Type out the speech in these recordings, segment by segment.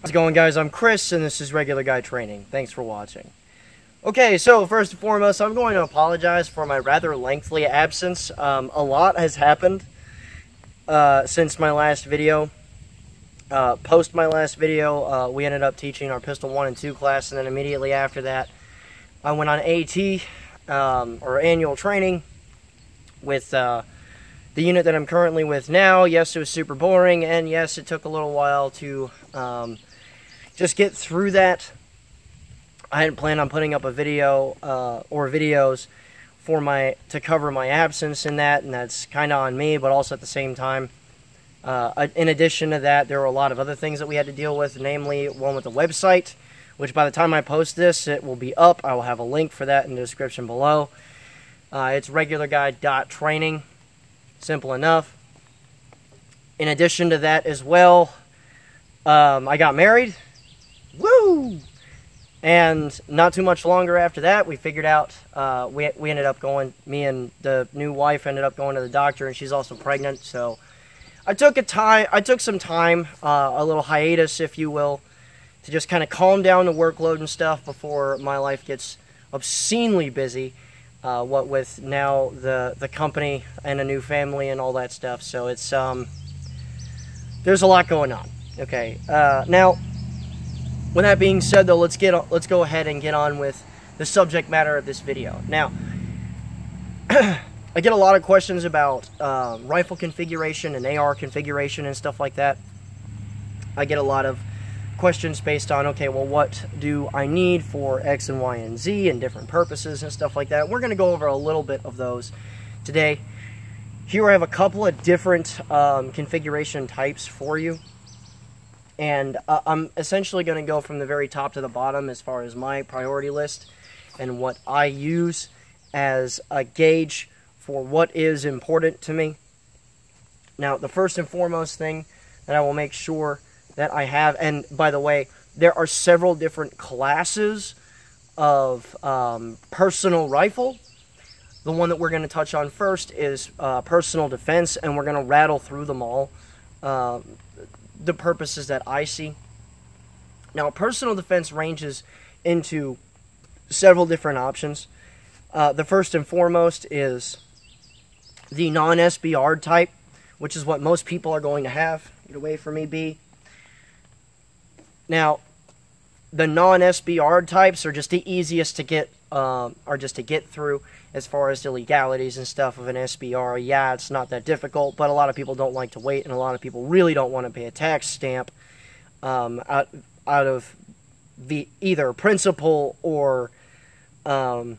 How's it going, guys? I'm Chris, and this is Regular Guy Training. Thanks for watching. Okay, so first and foremost, I'm going to apologize for my rather lengthy absence. A lot has happened since my last video. Post my last video, we ended up teaching our Pistol 1 and 2 class, and then immediately after that, I went on AT, or annual training, with the unit that I'm currently with now. Yes, it was super boring, and yes, it took a little while to just get through that. I hadn't planned on putting up a video or videos for to cover my absence in that, and that's kind of on me. But also at the same time, in addition to that, there were a lot of other things that we had to deal with, namely one with the website, which by the time I post this, it will be up. I will have a link for that in the description below. It's regularguy.training. Simple enough. In addition to that as well, I got married. Woo! And not too much longer after that, we figured out, we ended up going, me and the new wife ended up going to the doctor, and she's also pregnant, so I took some time, a little hiatus, if you will, to just kind of calm down the workload and stuff before my life gets obscenely busy. What with now the company and a new family and all that stuff, so it's there's a lot going on. Okay, now with that being said, though, let's go ahead and get on with the subject matter of this video. Now, I get a lot of questions about rifle configuration and AR configuration and stuff like that. I get a lot of questions based on, okay, well, what do I need for X and Y and Z and different purposes and stuff like that. We're going to go over a little bit of those today. Here I have a couple of different configuration types for you, and I'm essentially going to go from the very top to the bottom as far as my priority list and what I use as a gauge for what is important to me. Now, the first and foremost thing that I will make sure that I have, and by the way, there are several different classes of personal rifle. The one that we're going to touch on first is personal defense, and we're going to rattle through them all, the purposes that I see. Now, personal defense ranges into several different options. The first and foremost is the non-SBR type, which is what most people are going to have. Get away from me, B. Now, the non-SBR types are just the easiest to get, through as far as the legalities and stuff of an SBR. Yeah, it's not that difficult, but a lot of people don't like to wait, and a lot of people really don't want to pay a tax stamp out of the either principle or out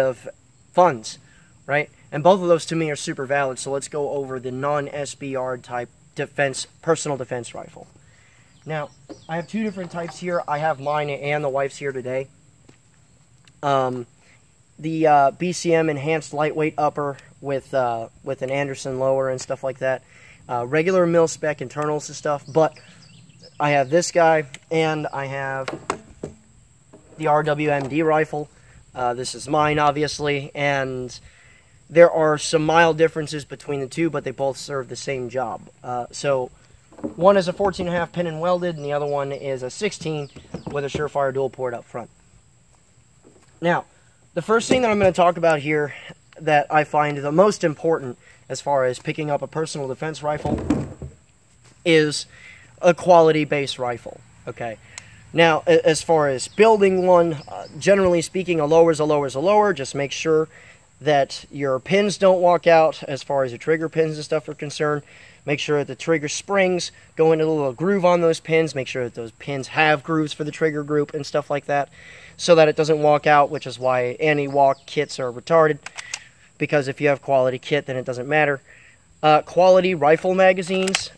of funds, right? And both of those to me are super valid. So let's go over the non-SBR type defense, personal defense rifle. Now, I have two different types here. I have mine and the wife's here today. The BCM enhanced lightweight upper with an Anderson lower and stuff like that. Regular mil spec internals and stuff. But I have this guy, and I have the RWMD rifle. This is mine, obviously, and there are some mild differences between the two, but they both serve the same job. So one is a 14.5 pin and welded, and the other one is a 16 with a Surefire dual port up front. Now, the first thing that I'm going to talk about here that I find the most important as far as picking up a personal defense rifle is a quality-based rifle. Okay. Now, as far as building one, generally speaking, a lower is a lower is a lower. Just make sure that your pins don't walk out as far as your trigger pins and stuff are concerned. Make sure that the trigger springs go into a little groove on those pins. Make sure that those pins have grooves for the trigger group and stuff like that, so that it doesn't walk out, which is why anti-walk kits are retarded, because if you have quality kit, then it doesn't matter. Quality rifle magazines,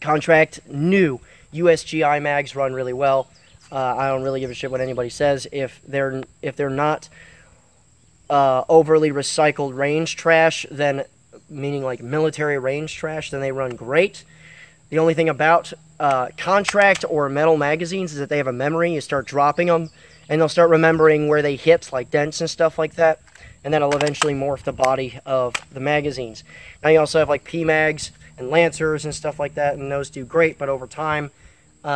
contract new USGI mags run really well. I don't really give a shit what anybody says. If they're not overly recycled range trash, then meaning like military range trash, then they run great. The only thing about contract or metal magazines is that they have a memory. You start dropping them, and they'll start remembering where they hit, like dents and stuff like that, and that'll eventually morph the body of the magazines. Now you also have like P-mags and Lancers and stuff like that, and those do great, but over time,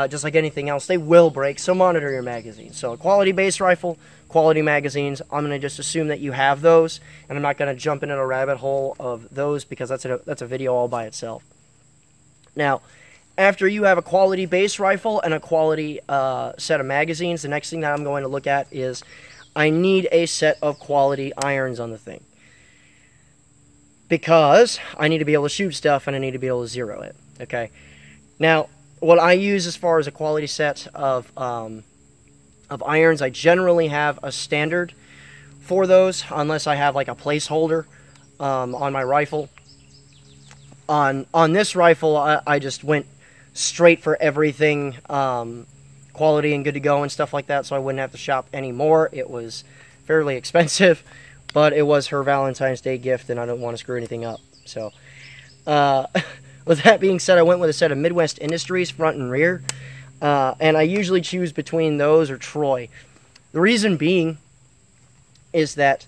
just like anything else, they will break, so monitor your magazines. So a quality-based rifle, quality magazines, I'm going to just assume that you have those, and I'm not going to jump into a rabbit hole of those because that's a video all by itself. Now, after you have a quality-based rifle and a quality set of magazines, the next thing that I'm going to look at is I need a set of quality irons on the thing, because I need to be able to shoot stuff and I need to be able to zero it, okay? Now, what I use as far as a quality set of irons, I generally have a standard for those, unless I have like a placeholder on my rifle. On this rifle, I just went straight for everything quality and good to go and stuff like that, so I wouldn't have to shop anymore. It was fairly expensive, but it was her Valentine's Day gift, and I don't want to screw anything up. So, with that being said, I went with a set of Midwest Industries, front and rear. And I usually choose between those or Troy. The reason being is that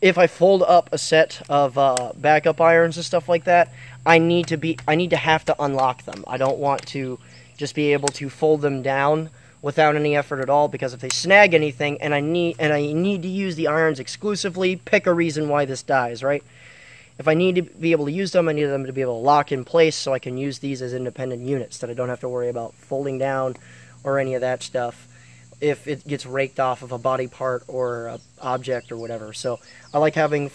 if I fold up a set of backup irons and stuff like that, I need to have to unlock them. I don't want to just be able to fold them down without any effort at all, because if they snag anything, and I need to use the irons exclusively, pick a reason why this dies, right? If I need to be able to use them, I need them to be able to lock in place so I can use these as independent units that I don't have to worry about folding down or any of that stuff if it gets raked off of a body part or an object or whatever. So I like having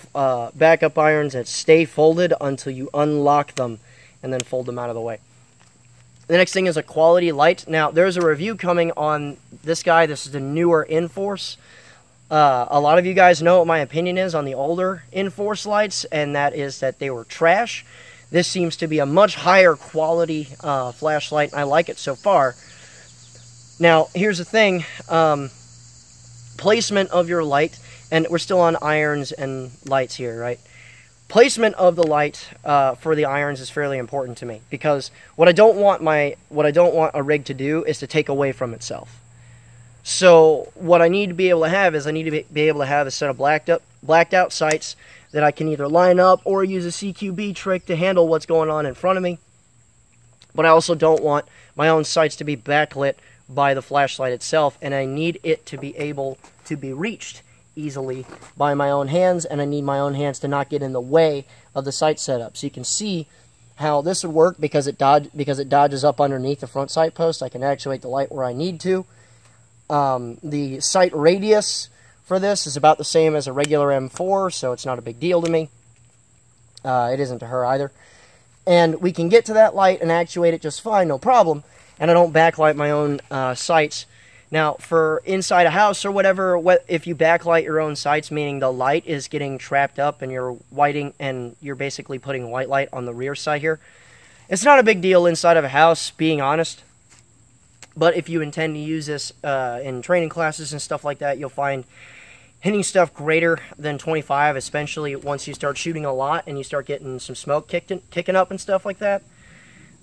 backup irons that stay folded until you unlock them and then fold them out of the way. The next thing is a quality light. Now, there's a review coming on this guy. This is the newer Inforce. A lot of you guys know what my opinion is on the older Inforce lights, and that is that they were trash. This seems to be a much higher quality flashlight, and I like it so far. Now, here's the thing. Placement of your light, and we're still on irons and lights here, right? Placement of the light for the irons is fairly important to me, because what I don't want a rig to do is to take away from itself. So what I need to be able to have is I need to be able to have a set of blacked out sights that I can either line up or use a CQB trick to handle what's going on in front of me. But I also don't want my own sights to be backlit by the flashlight itself, and I need it to be able to be reached easily by my own hands, and I need my own hands to not get in the way of the sight setup. So you can see how this would work, because it dodges up underneath the front sight post. I can actuate the light where I need to. The sight radius for this is about the same as a regular M4, so it's not a big deal to me. It isn't to her either. And we can get to that light and actuate it just fine, no problem. And I don't backlight my own sights. Now, for inside a house or whatever, if you backlight your own sights, meaning the light is getting trapped up and you're basically putting white light on the rear sight here, it's not a big deal inside of a house, being honest. But if you intend to use this in training classes and stuff like that, you'll find hitting stuff greater than 25, especially once you start shooting a lot and you start getting some smoke kicking up and stuff like that,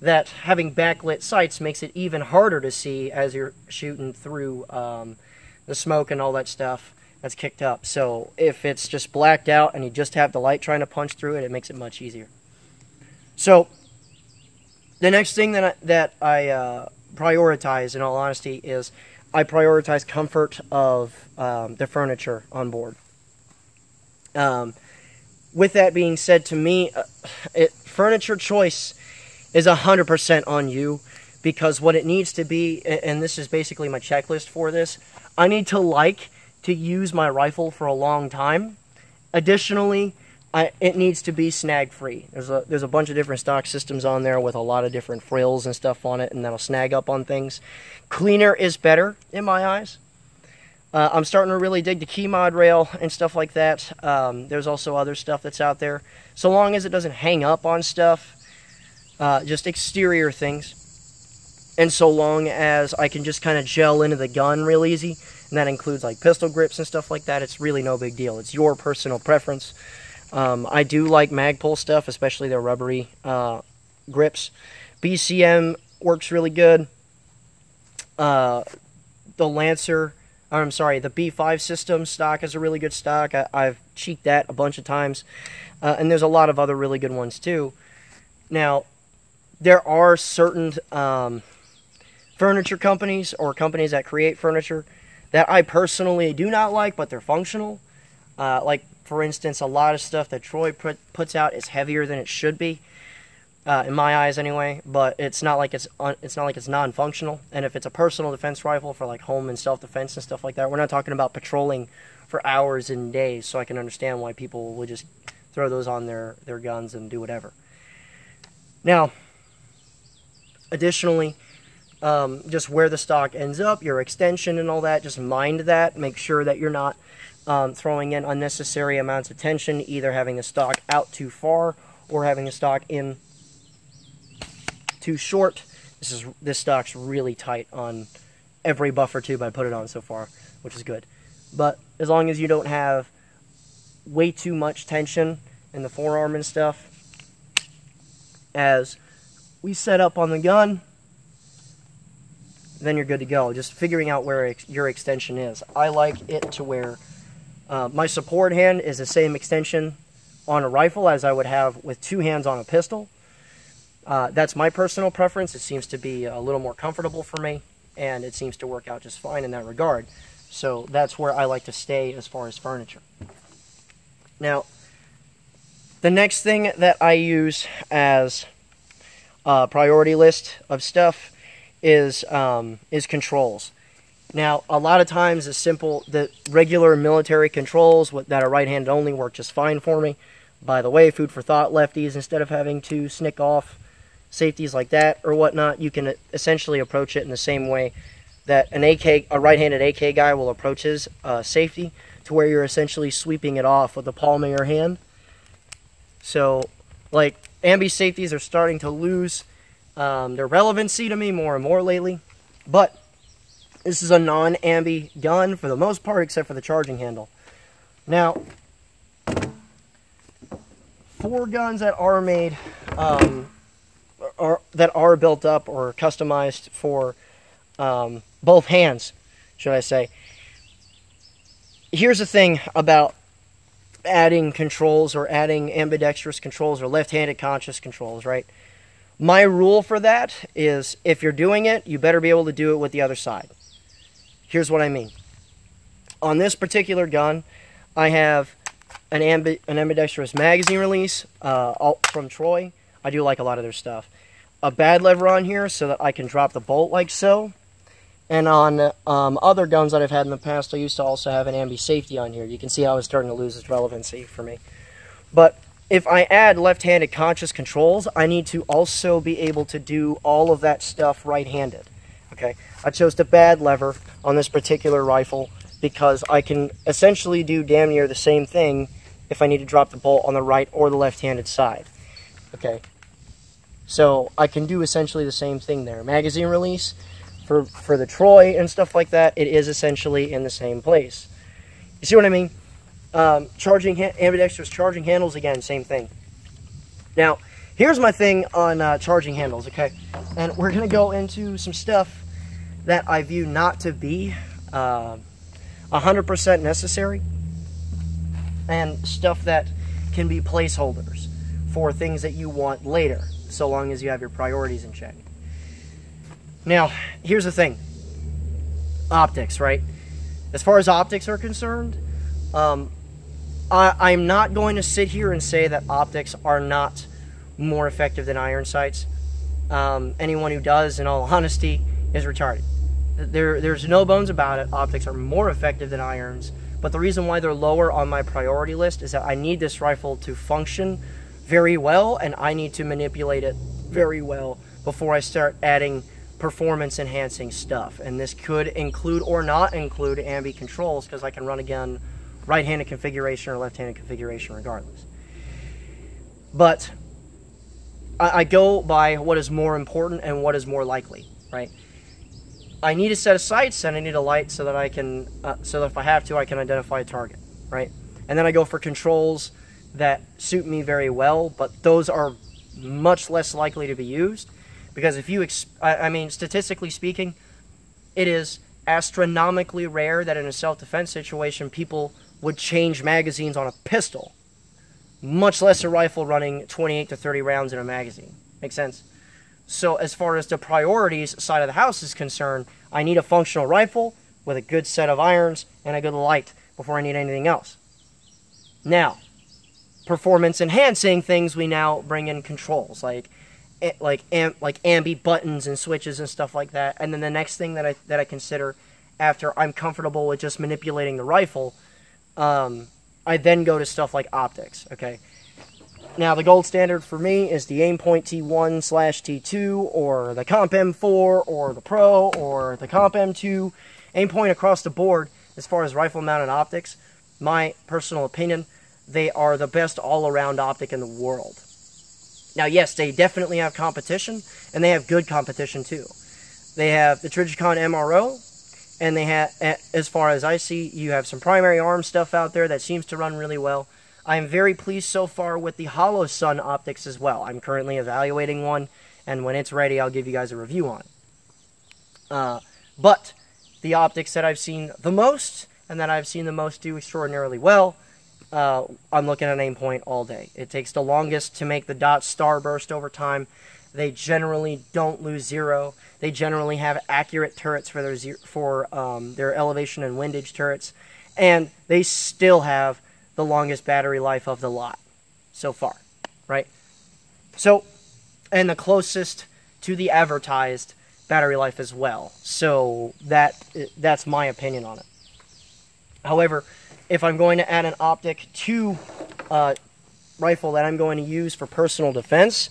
that having backlit sights makes it even harder to see as you're shooting through the smoke and all that stuff that's kicked up. So if it's just blacked out and you just have the light trying to punch through it, it makes it much easier. So the next thing that I prioritize, in all honesty, is I prioritize comfort of the furniture on board. With that being said, to me, furniture choice is 100% on you, because what it needs to be, and this is basically my checklist for this, I need to like to use my rifle for a long time. Additionally, it needs to be snag-free. There's a bunch of different stock systems on there with a lot of different frills and stuff on it, and that'll snag up on things. Cleaner is better, in my eyes. I'm starting to really dig the key mod rail and stuff like that. There's also other stuff that's out there. So long as it doesn't hang up on stuff, just exterior things, and so long as I can just kind of gel into the gun real easy, and that includes like pistol grips and stuff like that, it's really no big deal. It's your personal preference. I do like Magpul stuff, especially their rubbery grips. BCM works really good. The B5 system stock is a really good stock. I've cheeked that a bunch of times, and there's a lot of other really good ones too. Now, there are certain furniture companies or companies that create furniture that I personally do not like, but they're functional. Like, for instance, a lot of stuff that Troy puts out is heavier than it should be, in my eyes anyway, but it's not like it's non-functional. And if it's a personal defense rifle for like home and self-defense and stuff like that, we're not talking about patrolling for hours and days, so I can understand why people would just throw those on their guns and do whatever. Now, additionally, just where the stock ends up, your extension and all that, just mind that. Make sure that you're not throwing in unnecessary amounts of tension, either having the stock out too far or having the stock in too short. This stock's really tight on every buffer tube I put it on so far, which is good. But as long as you don't have way too much tension in the forearm and stuff, as we set up on the gun, then you're good to go. Just figuring out where your extension is. I like it to where my support hand is the same extension on a rifle as I would have with two hands on a pistol. That's my personal preference. It seems to be a little more comfortable for me, and it seems to work out just fine in that regard. So that's where I like to stay as far as furniture. Now, the next thing that I use as a priority list of stuff is controls. Now, a lot of times the regular military controls that are right-handed only work just fine for me. By the way, food for thought, lefties, instead of having to snick off safeties like that or whatnot, you can essentially approach it in the same way that a right-handed AK guy will approach his safety, to where you're essentially sweeping it off with the palm of your hand. So, like, ambi safeties are starting to lose their relevancy to me more and more lately, but this is a non-ambi gun for the most part, except for the charging handle. Now, for guns that are made, that are built up or customized for both hands, should I say, here's the thing about adding controls or adding ambidextrous controls or left-handed conscious controls, right? My rule for that is, if you're doing it, you better be able to do it with the other side. Here's what I mean. On this particular gun, I have an ambidextrous magazine release from Troy. I do like a lot of their stuff. A bad lever on here so that I can drop the bolt like so. And on other guns that I've had in the past, I used to also have an ambi safety on here. You can see how it's starting to lose its relevancy for me. But if I add left-handed conscious controls, I need to also be able to do all of that stuff right-handed. Okay, I chose the bad lever on this particular rifle because I can essentially do damn near the same thing if I need to drop the bolt on the right or the left-handed side. Okay, so I can do essentially the same thing there. Magazine release for the Troy and stuff like that, it is essentially in the same place. You see what I mean? Ambidextrous charging handles, again, same thing. Now, here's my thing on charging handles, okay? And we're going to go into some stuff that I view not to be 100% necessary, and stuff that can be placeholders for things that you want later, so long as you have your priorities in check. Now, here's the thing. Optics, right? As far as optics are concerned, I'm not going to sit here and say that optics are not more effective than iron sights. Anyone who does, in all honesty, is retarded. There's no bones about it. Optics are more effective than irons, but the reason why they're lower on my priority list is that I need this rifle to function very well, and I need to manipulate it very well before I start adding performance-enhancing stuff. And this could include or not include ambi controls, because I can run a gun right-handed configuration or left-handed configuration regardless. But I go by what is more important and what is more likely, right? I need a set of sights and I need a light so that I can, so that if I have to, I can identify a target, right? And then I go for controls that suit me very well, but those are much less likely to be used, because if you, statistically speaking, it is astronomically rare that in a self-defense situation people would change magazines on a pistol, much less a rifle running 28 to 30 rounds in a magazine. Makes sense. So as far as the priorities side of the house is concerned, I need a functional rifle with a good set of irons and a good light before I need anything else. Now, performance enhancing things, we now bring in controls like ambi buttons and switches and stuff like that. And then the next thing that I consider after I'm comfortable with just manipulating the rifle, I then go to stuff like optics. Okay. Now, the gold standard for me is the Aimpoint T1/T2, or the Comp M4, or the Pro, or the Comp M2. Aimpoint across the board, as far as rifle-mounted optics, my personal opinion, they are the best all-around optic in the world. Now, yes, they definitely have competition, and they have good competition, too. They have the Trijicon MRO, and they have, as far as I see, you have some primary arm stuff out there that seems to run really well. I am very pleased so far with the Hollow Sun optics as well. I'm currently evaluating one, and when it's ready, I'll give you guys a review on it. But the optics that I've seen the most, and that I've seen the most do extraordinarily well, I'm looking at Aimpoint all day. It takes the longest to make the dot starburst over time. They generally don't lose zero. They generally have accurate turrets for their elevation and windage turrets, and they still have the longest battery life of the lot so far, right? So, and the closest to the advertised battery life as well. So that's my opinion on it. However, if I'm going to add an optic to a rifle that I'm going to use for personal defense,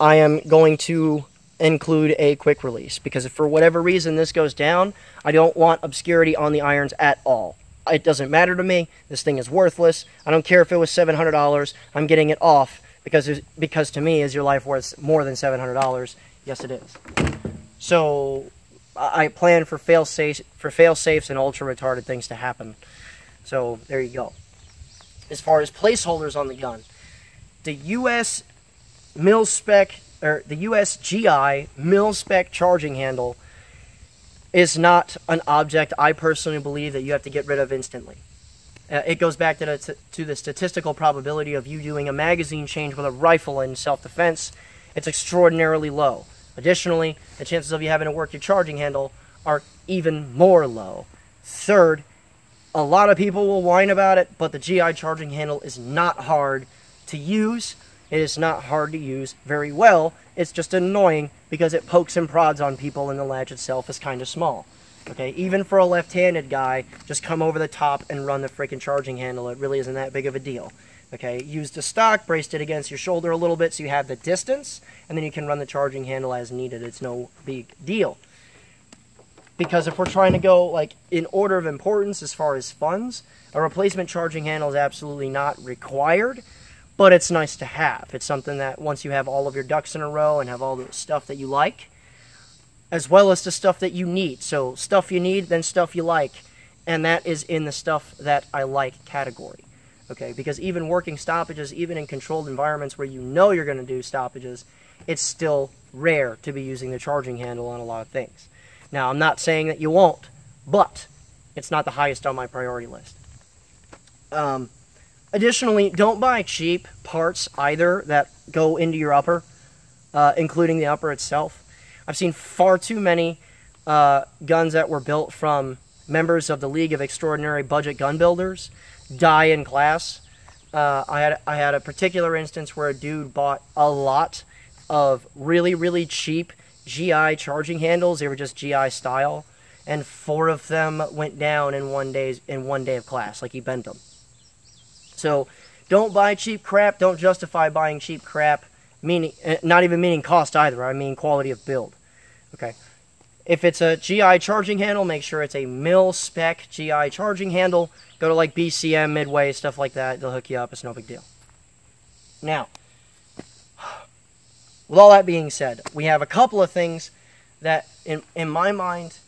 I am going to include a quick release, because if for whatever reason this goes down, I don't want obscurity on the irons at all. It doesn't matter to me. This thing is worthless. I don't care if it was $700. I'm getting it off, because to me, is your life worth more than $700? Yes, it is. So I plan for fail safes and ultra retarded things to happen. So there you go. As far as placeholders on the gun, the U.S. mil spec, or the USGI mil spec charging handle, is not an object I personally believe that you have to get rid of instantly. It goes back to the statistical probability of you doing a magazine change with a rifle in self-defense. It's extraordinarily low. Additionally, the chances of you having to work your charging handle are even more low. Third, a lot of people will whine about it, but the GI charging handle is not hard to use. It is not hard to use very well. It's just annoying because it pokes and prods on people, and the latch itself is kind of small. Okay, even for a left-handed guy, just come over the top and run the freaking charging handle. It really isn't that big of a deal. Okay, use the stock, braced it against your shoulder a little bit so you have the distance, and then you can run the charging handle as needed. It's no big deal. Because if we're trying to go like in order of importance as far as funds, a replacement charging handle is absolutely not required. But it's nice to have. It's something that once you have all of your ducks in a row and have all the stuff that you like, as well as the stuff that you need. So stuff you need, then stuff you like. And that is in the stuff that I like category. Okay, because even working stoppages, even in controlled environments where you know you're going to do stoppages, it's still rare to be using the charging handle on a lot of things. Now, I'm not saying that you won't, but it's not the highest on my priority list. Additionally, don't buy cheap parts either that go into your upper, including the upper itself. I've seen far too many guns that were built from members of the League of Extraordinary Budget Gun Builders die in class. I had a particular instance where a dude bought a lot of really, really cheap GI charging handles. They were just GI style, and 4 of them went down in one day of class. Like, he bent them. So don't buy cheap crap. Don't justify buying cheap crap, meaning not even meaning cost either. I mean quality of build. Okay. If it's a GI charging handle, make sure it's a mil-spec GI charging handle. Go to like BCM, Midway, stuff like that. They'll hook you up. It's no big deal. Now, with all that being said, we have a couple of things that, in my mind,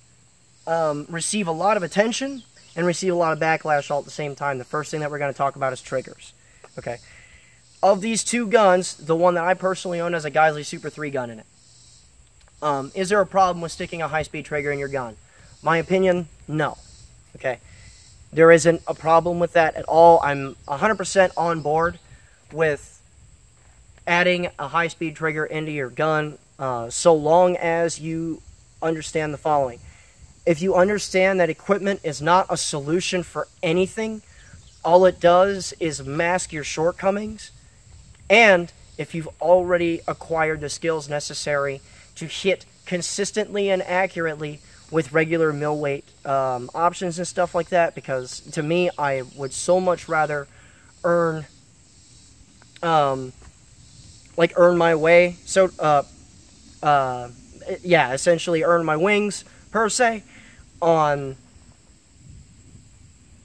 receive a lot of attention and receive a lot of backlash all at the same time. The first thing that we're going to talk about is triggers. Okay. Of these two guns, the one that I personally own has a Geisley Super 3 gun in it. Is there a problem with sticking a high-speed trigger in your gun? My opinion, no. Okay. There isn't a problem with that at all. I'm 100% on board with adding a high-speed trigger into your gun, so long as you understand the following. If you understand that equipment is not a solution for anything, all it does is mask your shortcomings, and if you've already acquired the skills necessary to hit consistently and accurately with regular mill weight options and stuff like that, because to me, I would so much rather earn earn my way, so yeah, essentially earn my wings per se on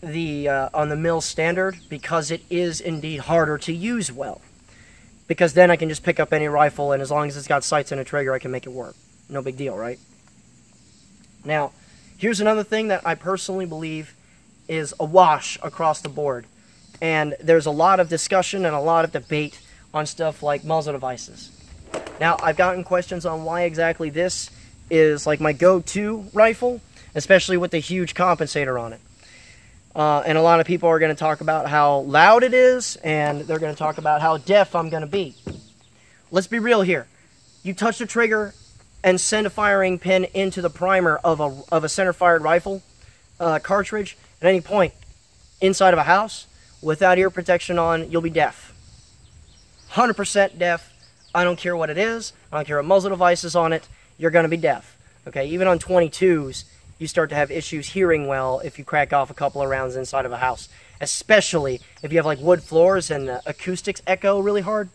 the mill standard, because it is indeed harder to use well. Because then I can just pick up any rifle, and as long as it's got sights and a trigger, I can make it work. No big deal, right? Now, here's another thing that I personally believe is a wash across the board. And there's a lot of discussion and a lot of debate on stuff like muzzle devices. Now, I've gotten questions on why exactly this is like my go-to rifle, especially with the huge compensator on it. And a lot of people are going to talk about how loud it is, and they're going to talk about how deaf I'm going to be. Let's be real here. You touch the trigger and send a firing pin into the primer of a center-fired rifle cartridge at any point inside of a house without ear protection on, you'll be deaf. 100% deaf. I don't care what it is. I don't care what muzzle device is on it. You're going to be deaf. Okay, even on 22s, you start to have issues hearing well if you crack off a couple of rounds inside of a house, especially if you have like wood floors and the acoustics echo really hard.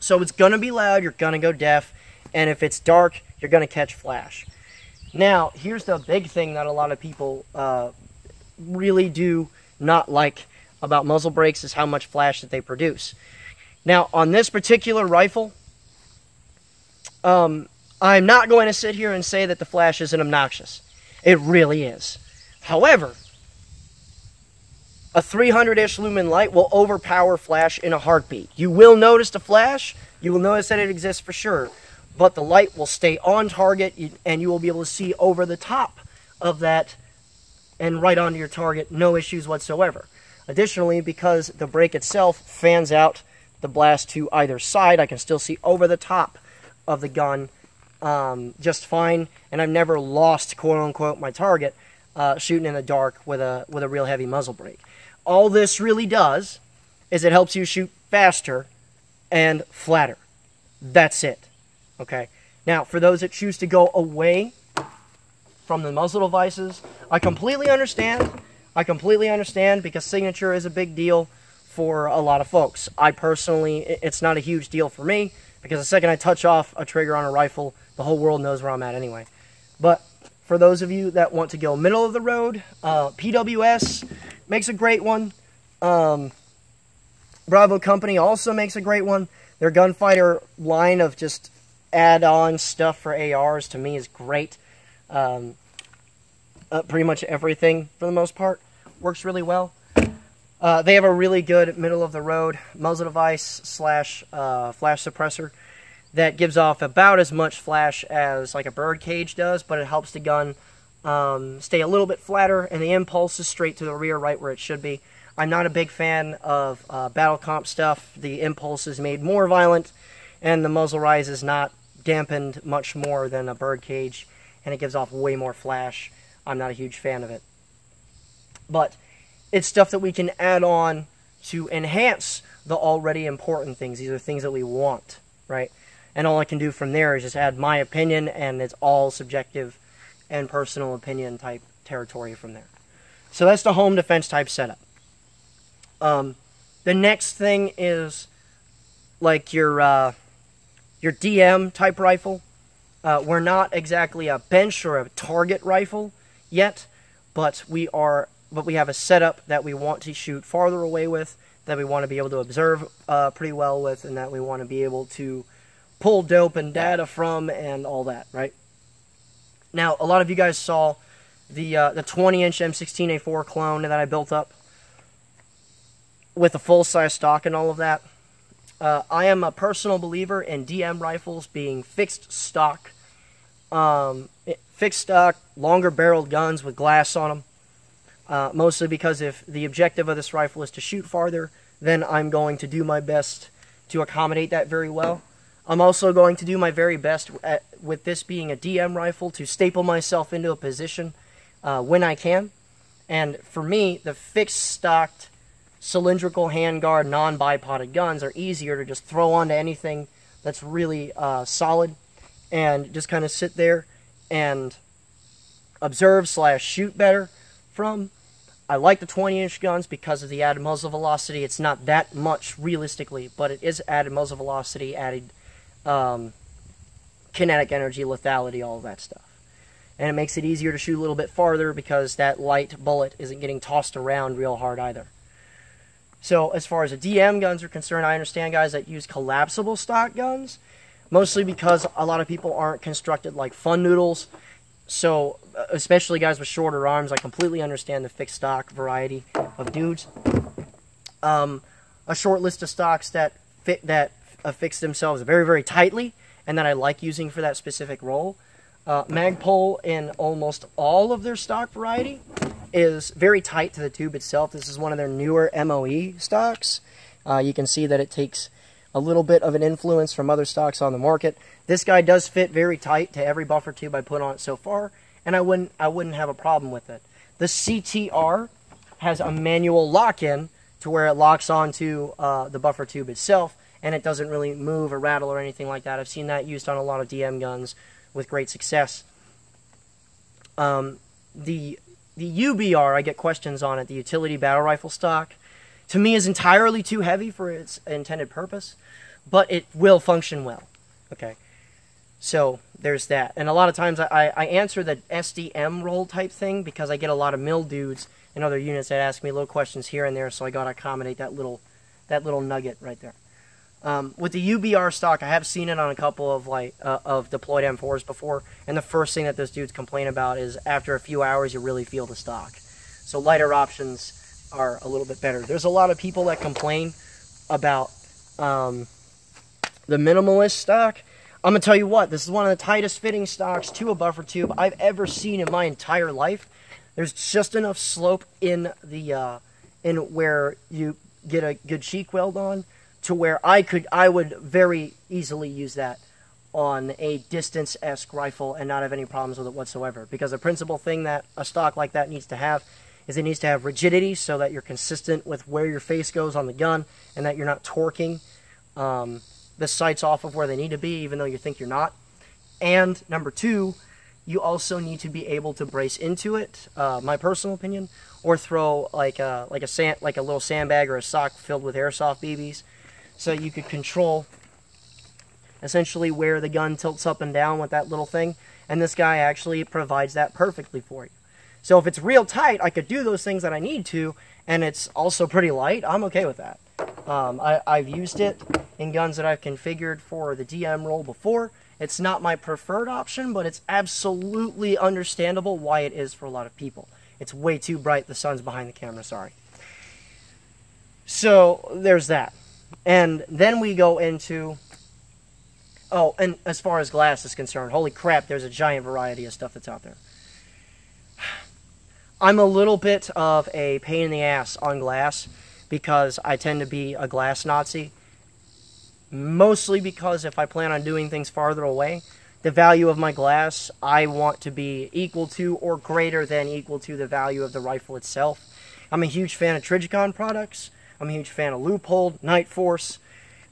So it's gonna be loud, you're gonna go deaf, and if it's dark, you're gonna catch flash. Now, here's the big thing that a lot of people really do not like about muzzle brakes is how much flash that they produce. Now, on this particular rifle, I'm not going to sit here and say that the flash isn't obnoxious. It really is. However, a 300-ish lumen light will overpower flash in a heartbeat. You will notice the flash. You will notice that it exists for sure. But the light will stay on target, and you will be able to see over the top of that and right onto your target, no issues whatsoever. Additionally, because the brake itself fans out the blast to either side, I can still see over the top of the gun just fine, and I've never lost, quote-unquote, my target shooting in the dark with a real heavy muzzle brake. All this really does is it helps you shoot faster and flatter. That's it, okay? Now, for those that choose to go away from the muzzle devices, I completely understand. I completely understand, because signature is a big deal for a lot of folks. I personally, it's not a huge deal for me, because the second I touch off a trigger on a rifle, the whole world knows where I'm at anyway. But for those of you that want to go middle of the road, PWS makes a great one. Bravo Company also makes a great one. Their Gunfighter line of just add-on stuff for ARs to me is great. Pretty much everything, for the most part, works really well. They have a really good middle-of-the-road muzzle device slash flash suppressor that gives off about as much flash as like a bird cage does, but it helps the gun stay a little bit flatter, and the impulse is straight to the rear right where it should be. I'm not a big fan of battle comp stuff. The impulse is made more violent, and the muzzle rise is not dampened much more than a bird cage, and it gives off way more flash. I'm not a huge fan of it. But it's stuff that we can add on to enhance the already important things. These are things that we want, right? And all I can do from there is just add my opinion, and it's all subjective and personal opinion type territory from there. So that's the home defense type setup. The next thing is like your DM type rifle. We're not exactly a bench or a target rifle yet, but we are... But we have a setup that we want to shoot farther away with, that we want to be able to observe pretty well with, and that we want to be able to pull dope and data from and all that, right? Now, a lot of you guys saw the 20-inch M16A4 clone that I built up with a full-size stock and all of that. I am a personal believer in DM rifles being fixed stock, longer-barreled guns with glass on them. Mostly because if the objective of this rifle is to shoot farther, then I'm going to do my best to accommodate that very well. I'm also going to do my very best at, with this being a DM rifle, to staple myself into a position when I can. And for me, the fixed stocked cylindrical handguard non-bipoded guns are easier to just throw onto anything that's really solid, and just kind of sit there and observe / shoot better from. I like the 20-inch guns because of the added muzzle velocity. It's not that much realistically, but it is added muzzle velocity, added kinetic energy, lethality, all of that stuff. And it makes it easier to shoot a little bit farther because that light bullet isn't getting tossed around real hard either. So as far as the DM guns are concerned, I understand guys that use collapsible stock guns, mostly because a lot of people aren't constructed like fun noodles. So, especially guys with shorter arms, I completely understand the fixed stock variety of dudes. A short list of stocks that affix themselves very, very tightly, and that I like using for that specific role. Magpul, in almost all of their stock variety, is very tight to the tube itself. This is one of their newer MOE stocks. You can see that it takes a little bit of an influence from other stocks on the market. This guy does fit very tight to every buffer tube I put on it so far, and I wouldn't have a problem with it. The CTR has a manual lock-in to where it locks onto the buffer tube itself, and it doesn't really move or rattle or anything like that. I've seen that used on a lot of DM guns with great success. The UBR, I get questions on it, the utility battle rifle stock, to me is entirely too heavy for its intended purpose, but it will function well. Okay, so there's that. And a lot of times I answer the SDM role type thing because I get a lot of mill dudes and other units that ask me little questions here and there, so I gotta accommodate that little nugget right there. With the UBR stock, I have seen it on a couple of deployed M4s before, and the first thing that those dudes complain about is after a few hours you really feel the stock. So lighter options are a little bit better. There's a lot of people that complain about the minimalist stock. I'm gonna tell you what, this is one of the tightest fitting stocks to a buffer tube I've ever seen in my entire life. There's just enough slope in the in where you get a good cheek weld on to where I would very easily use that on a distance-esque rifle and not have any problems with it whatsoever. Because the principal thing that a stock like that needs to have is it needs to have rigidity so that you're consistent with where your face goes on the gun and that you're not torquing the sights off of where they need to be, even though you think you're not. And number two, you also need to be able to brace into it, my personal opinion, or throw like a little sandbag or a sock filled with airsoft BBs so you could control essentially where the gun tilts up and down with that little thing. And this guy actually provides that perfectly for you. So if it's real tight, I could do those things that I need to, and it's also pretty light. I'm okay with that. I've used it in guns that I've configured for the DM role before. It's not my preferred option, but it's absolutely understandable why it is for a lot of people. It's way too bright. The sun's behind the camera, sorry. So there's that. And then we go into... Oh, and as far as glass is concerned, holy crap, there's a giant variety of stuff that's out there. I'm a little bit of a pain in the ass on glass because I tend to be a glass Nazi. Mostly because if I plan on doing things farther away, the value of my glass I want to be equal to or greater than equal to the value of the rifle itself. I'm a huge fan of Trijicon products. I'm a huge fan of Leupold, Night Force.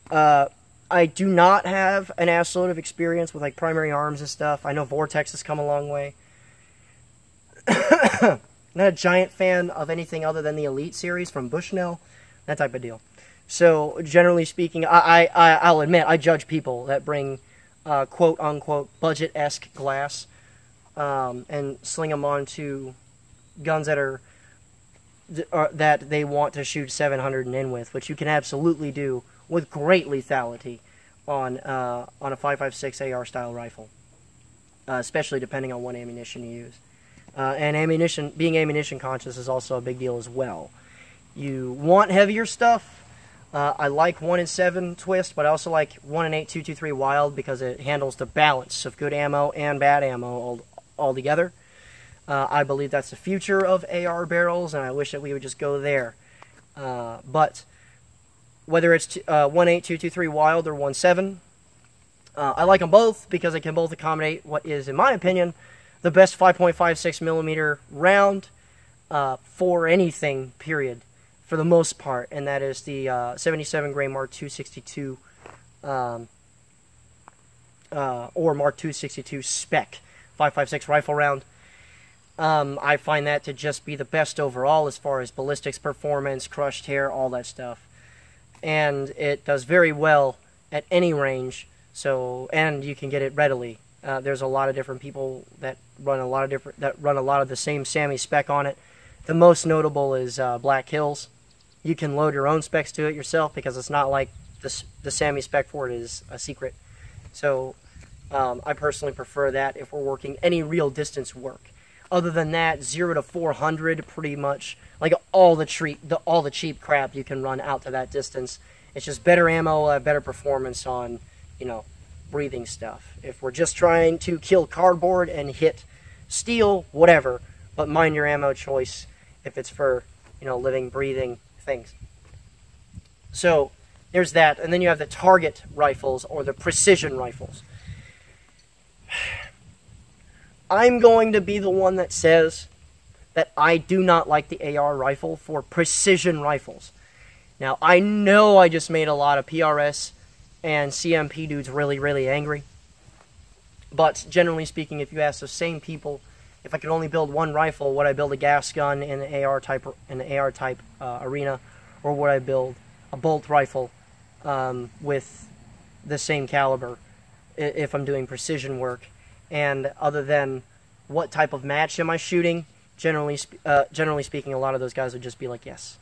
I do not have an assload of experience with like primary arms and stuff. I know Vortex has come a long way. Not a giant fan of anything other than the Elite series from Bushnell, that type of deal. So, generally speaking, I'll admit, I judge people that bring quote-unquote budget-esque glass and sling them onto guns that that they want to shoot 700 and in with, which you can absolutely do with great lethality on a 5.56 AR-style rifle, especially depending on what ammunition you use. And ammunition, being ammunition conscious is also a big deal as well. You want heavier stuff. I like 1-in-7 twist, but I also like 1-in-8 223 wild because it handles the balance of good ammo and bad ammo all together. I believe that's the future of AR barrels, and I wish that we would just go there. But whether it's 1.8, 2.23 Wild or 1.7. I like them both because they can both accommodate what is, in my opinion, the best 5.56 millimeter round for anything, period, for the most part, and that is the 77 grain Mark 262 or Mark 262 spec 5.56 rifle round. I find that to just be the best overall as far as ballistics performance, crushed hair, all that stuff. And it does very well at any range, so, and you can get it readily. There's a lot of different people that run a lot of the same SAMI spec on it. The most notable is Black Hills. You can load your own specs to it yourself because it's not like the SAMI spec for it is a secret. So I personally prefer that if we're working any real distance work. Other than that, 0 to 400, pretty much like all the cheap crap you can run out to that distance. It's just better ammo, better performance on, you know, breathing stuff. If we're just trying to kill cardboard and hit steel, whatever, but mind your ammo choice if it's for, you know, living, breathing things. So there's that, and then you have the target rifles or the precision rifles. I'm going to be the one that says that I do not like the AR rifle for precision rifles. Now, I know I just made a lot of PRS and CMP dudes really, really angry. But generally speaking, if you ask those same people, if I could only build one rifle, would I build a gas gun in the AR type arena, or would I build a bolt rifle with the same caliber if I'm doing precision work? And other than what type of match am I shooting, generally speaking, a lot of those guys would just be like, yes.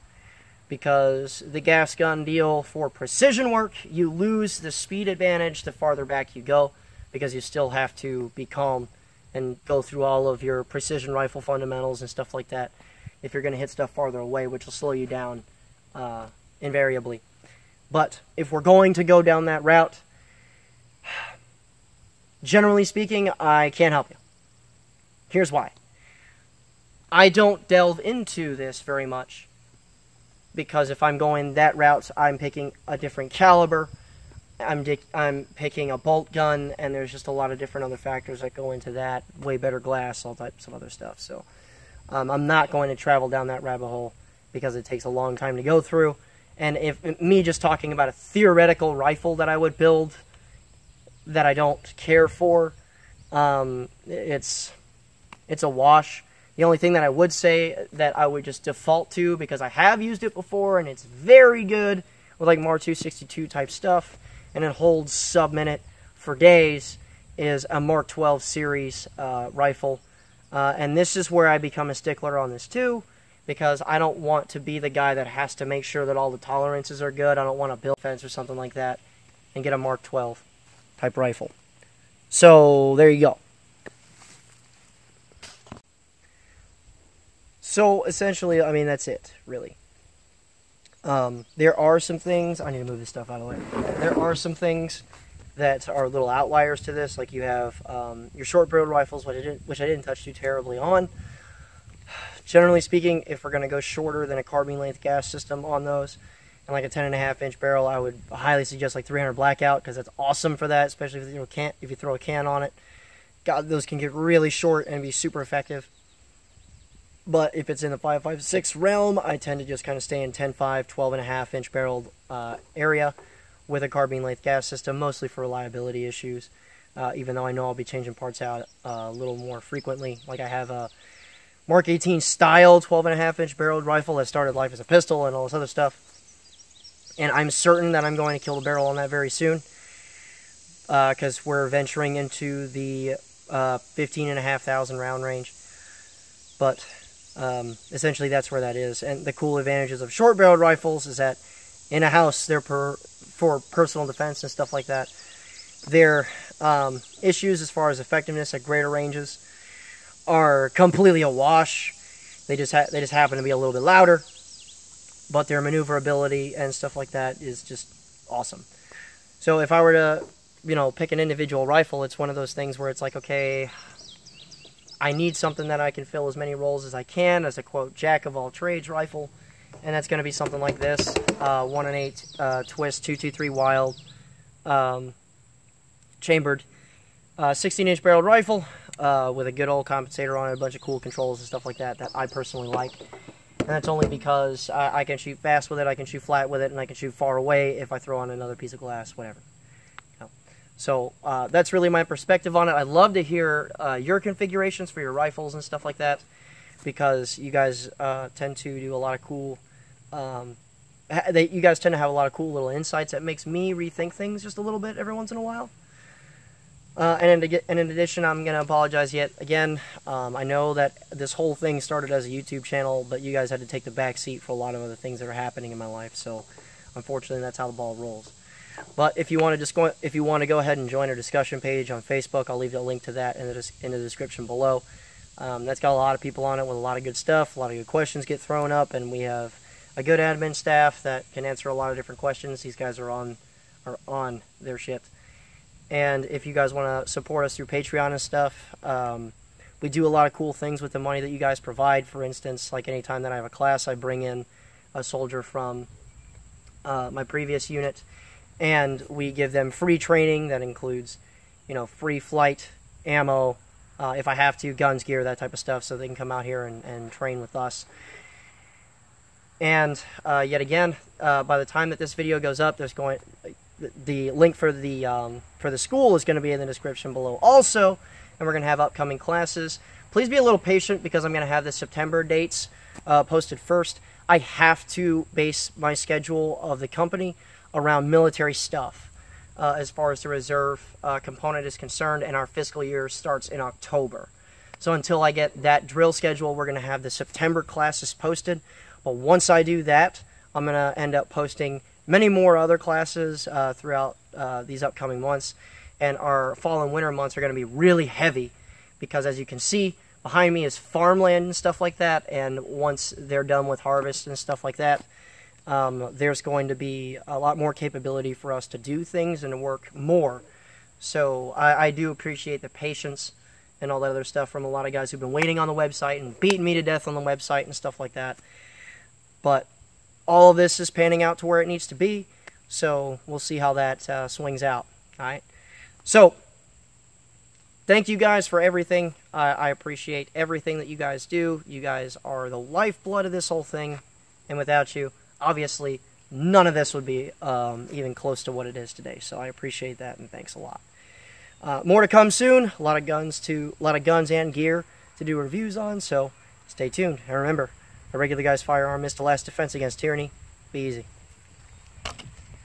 Because the gas gun deal for precision work, you lose the speed advantage the farther back you go, because you still have to be calm and go through all of your precision rifle fundamentals and stuff like that if you're going to hit stuff farther away, which will slow you down invariably. But if we're going to go down that route, generally speaking, I can't help you. Here's why. I don't delve into this very much, because if I'm going that route, I'm picking a different caliber, I'm picking a bolt gun, and there's just a lot of different other factors that go into that. Way better glass, all types of other stuff. So I'm not going to travel down that rabbit hole because it takes a long time to go through. And if me just talking about a theoretical rifle that I would build that I don't care for, it's a wash. The only thing that I would say that I would just default to, because I have used it before and it's very good with like Mark 262 type stuff, and it holds sub-minute for days, is a Mark 12 series rifle. And this is where I become a stickler on this too, because I don't want to be the guy that has to make sure that all the tolerances are good. I don't want to build fence or something like that and get a Mark 12. Type rifle. So there you go. So essentially, I mean, that's it, really. There are some things, I need to move this stuff out of the way. There are some things that are little outliers to this, like you have your short barreled rifles, which I didn't touch too terribly on. Generally speaking, if we're going to go shorter than a carbine length gas system on those, and like a 10.5-inch barrel, I would highly suggest like 300 blackout, because that's awesome for that, especially if you throw a can on it. God, those can get really short and be super effective. But if it's in the 5.56 realm, I tend to just kind of stay in 10.5, 12.5-inch barreled area with a carbine lathe gas system, mostly for reliability issues. Even though I know I'll be changing parts out a little more frequently, like I have a Mark 18 style 12.5-inch barreled rifle that started life as a pistol and all this other stuff. And I'm certain that I'm going to kill the barrel on that very soon, because we're venturing into the 15,500 round range. But essentially that's where that is. And the cool advantages of short barreled rifles is that in a house, they're for personal defense and stuff like that. Their issues as far as effectiveness at greater ranges are completely awash. They just happen to be a little bit louder. But their maneuverability and stuff like that is just awesome. So if I were to, you know, pick an individual rifle, it's one of those things where it's like, okay, I need something that I can fill as many roles as I can as a, quote, jack-of-all-trades rifle, and that's going to be something like this. 1 1/8 twist, 223 wild, chambered, 16-inch barreled rifle with a good old compensator on it, a bunch of cool controls and stuff like that that I personally like. And that's only because I can shoot fast with it, I can shoot flat with it, and I can shoot far away if I throw on another piece of glass, whatever. So that's really my perspective on it. I'd love to hear your configurations for your rifles and stuff like that, because you guys tend to do a lot of cool, you guys tend to have a lot of cool little insights that makes me rethink things just a little bit every once in a while. And in addition, I'm going to apologize yet again. I know that this whole thing started as a YouTube channel, but you guys had to take the back seat for a lot of other things that are happening in my life. So unfortunately, that's how the ball rolls. But if you want to go ahead and join our discussion page on Facebook, I'll leave a link to that in the description below. That's got a lot of people on it with a lot of good stuff. A lot of good questions get thrown up, and we have a good admin staff that can answer a lot of different questions. These guys are on their shit. And if you guys want to support us through Patreon and stuff, we do a lot of cool things with the money that you guys provide. For instance, like any time that I have a class, I bring in a soldier from my previous unit. And we give them free training that includes, you know, free flight, ammo, if I have to, guns, gear, that type of stuff, so they can come out here and train with us. And yet again, by the time that this video goes up, there's going the link for the school is going to be in the description below also, and we're going to have upcoming classes. Please be a little patient because I'm going to have the September dates posted first. I have to base my schedule of the company around military stuff as far as the reserve component is concerned, and our fiscal year starts in October. So until I get that drill schedule, we're going to have the September classes posted. But once I do that, I'm going to end up posting many more other classes throughout these upcoming months, and our fall and winter months are going to be really heavy because, as you can see, behind me is farmland and stuff like that, and once they're done with harvest and stuff like that, there's going to be a lot more capability for us to do things and to work more. So I do appreciate the patience and all that other stuff from a lot of guys who've been waiting on the website and beating me to death on the website and stuff like that. But all of this is panning out to where it needs to be, so we'll see how that swings out. All right. So thank you guys for everything. I appreciate everything that you guys do. You guys are the lifeblood of this whole thing, and without you, obviously, none of this would be even close to what it is today. So I appreciate that, and thanks a lot. More to come soon. A lot of guns and gear to do reviews on. So stay tuned. And remember, a regular guy's firearm is the last defense against tyranny. Be easy.